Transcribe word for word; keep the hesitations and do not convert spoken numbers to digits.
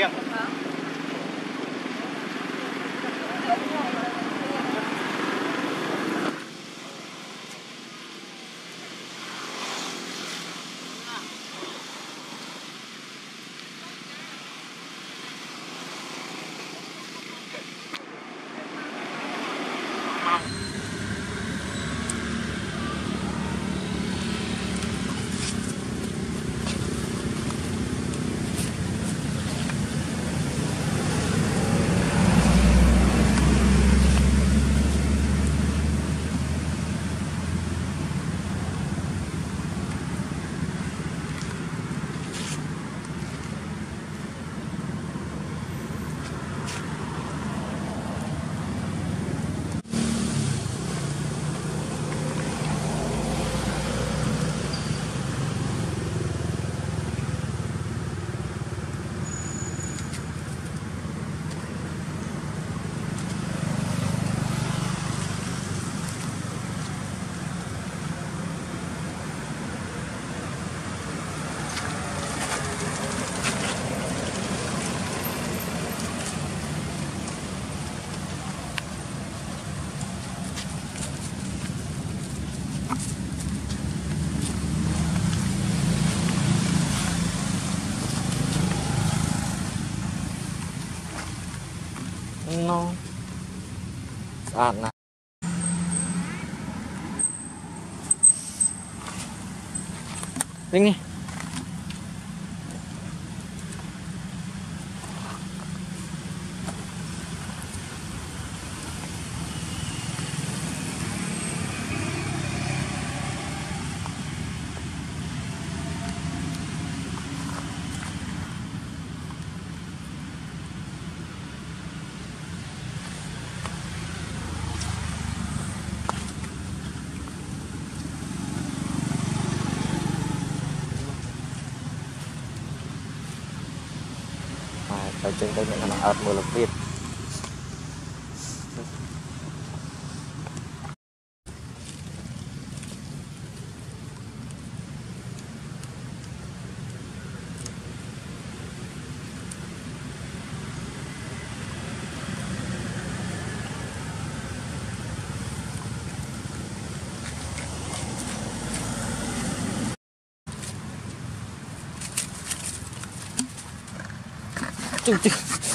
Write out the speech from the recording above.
riêng. No. Saat nah. Ini. Ở trên cái những ạt mưa lục vịt Tchau, tchau.